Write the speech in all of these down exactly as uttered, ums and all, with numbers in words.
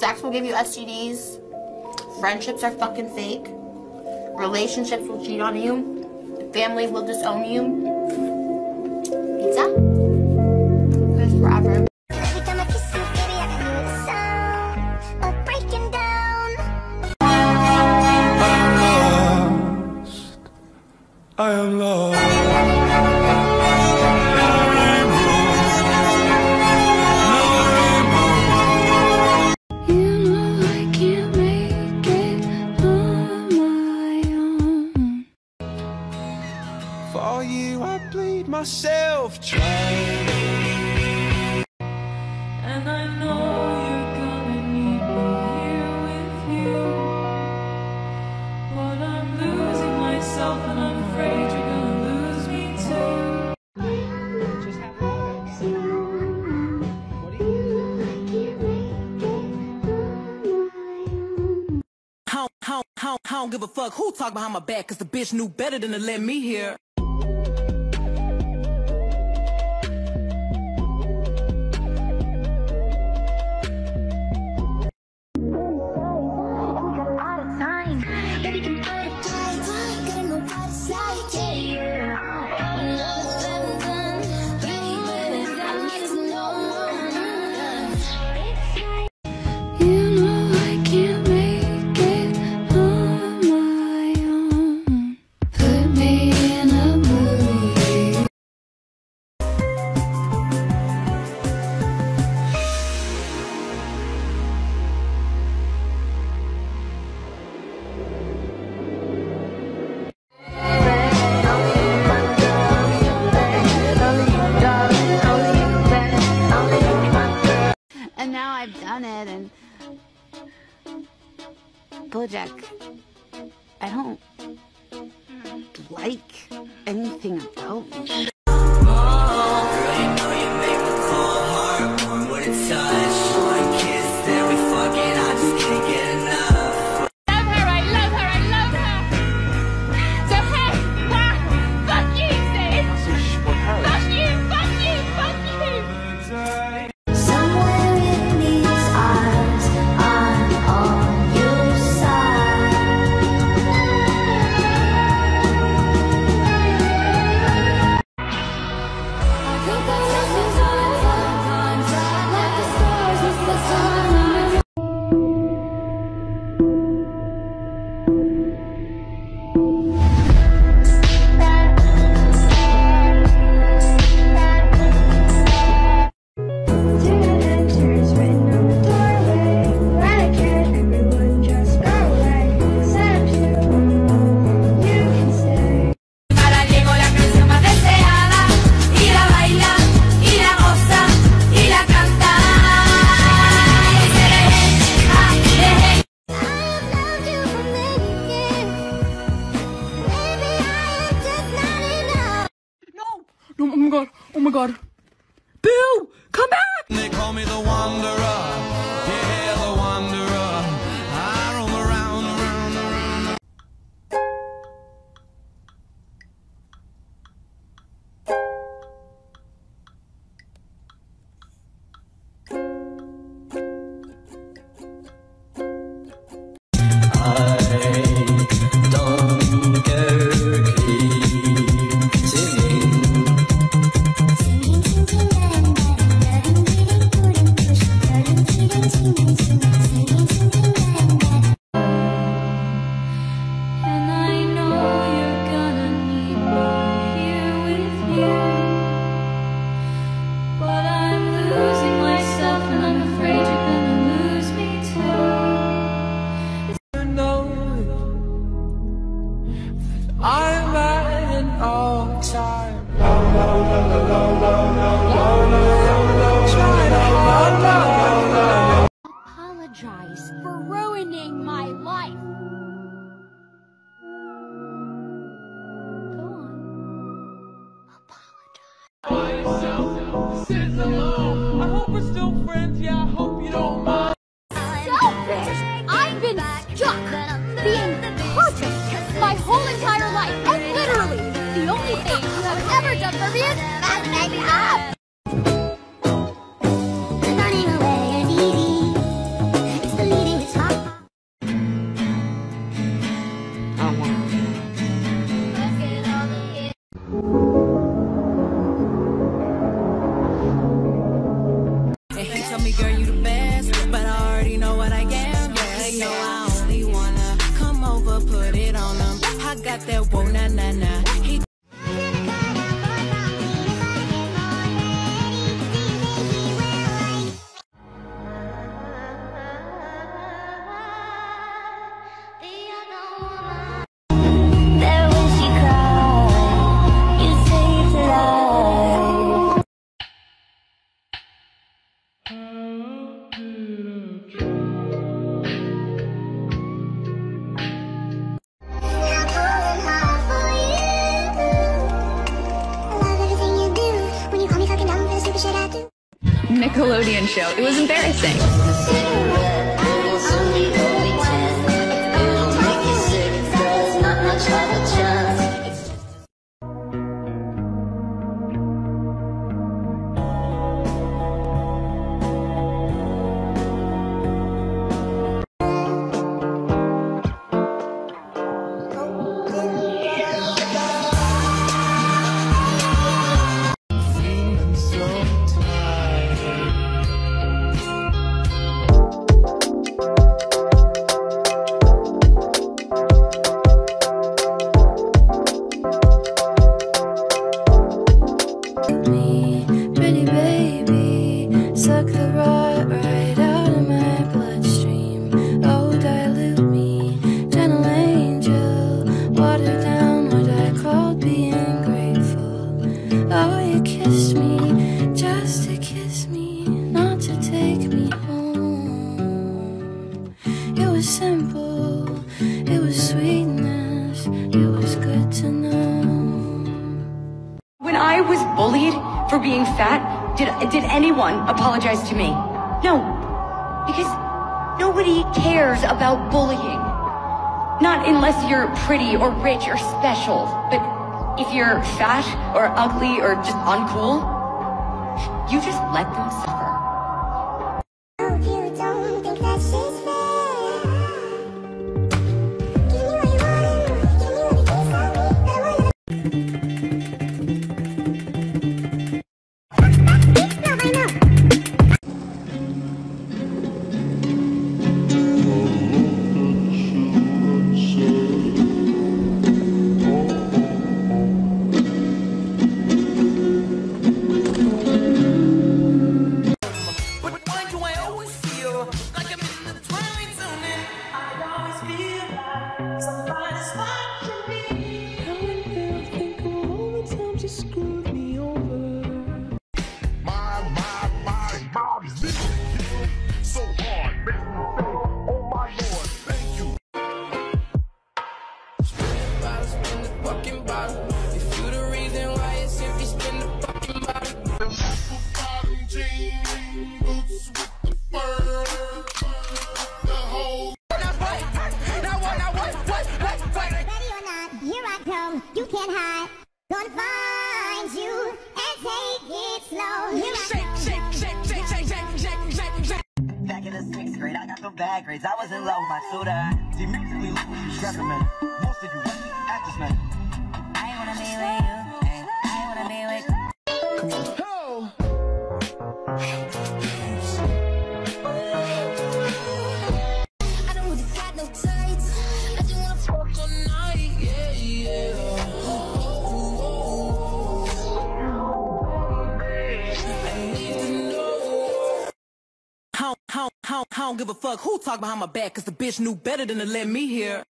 Sex will give you S T Ds. Friendships are fucking fake. Relationships will cheat on you. Family will disown you. Pizza. There's forever. I am lost. You know I can't make it on my own. For you I bleed myself dry. And I know you're gonna need me here with you, but I'm losing myself and I'm afraid you're gonna lose me too. Just have sex. What do you do? How, how, how, I don't give a fuck who talk behind my back, cause the bitch knew better than to let me hear. And now I've done it, and Bojack, I don't like anything about me. No, oh my god, oh my god. Boo! Come back! They call me the Wanderer. Yeah, the Wanderer. I roam around, around, around. I don't care. I'm at an all-time low. Apologize for ruining my life. Go on. Apologize. Sit alone. I hope we're still friends. Yeah, I hope you don't mind. Selfish. I've been stuck being perfect my whole entire life. And literally, the only thing you have ever done for me is back me up! Running away is easy. It's I'ma put it on him. I got that whoa, nah, nah, nah. He Nickelodeon show. It was embarrassing. For being fat, did did anyone apologize to me? No, because nobody cares about bullying. Not unless you're pretty or rich or special, but if you're fat or ugly or just uncool, you just let them suffer. Bad grades, I was in love with my soda. Dementically look what you struggle, man. Most of you want me, actors, man. I wanna be with you. I wanna be with you. I don't want to cut no tights. I just wanna fuck all night. Yeah, yeah. Oh, oh, oh. I need to know. How, how, how. I don't give a fuck who talk behind my back, cause the bitch knew better than to let me hear.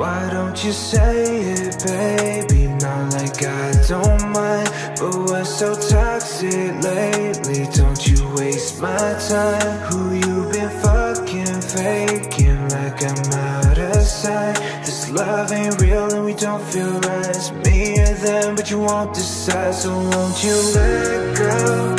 Why don't you say it, baby? Not like I don't mind, but we're so toxic lately. Don't you waste my time. Who you been fucking faking like I'm out of sight? This love ain't real and we don't feel right. It's me and them, but you won't decide. So won't you let go?